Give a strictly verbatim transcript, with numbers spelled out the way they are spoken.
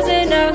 doesn't know.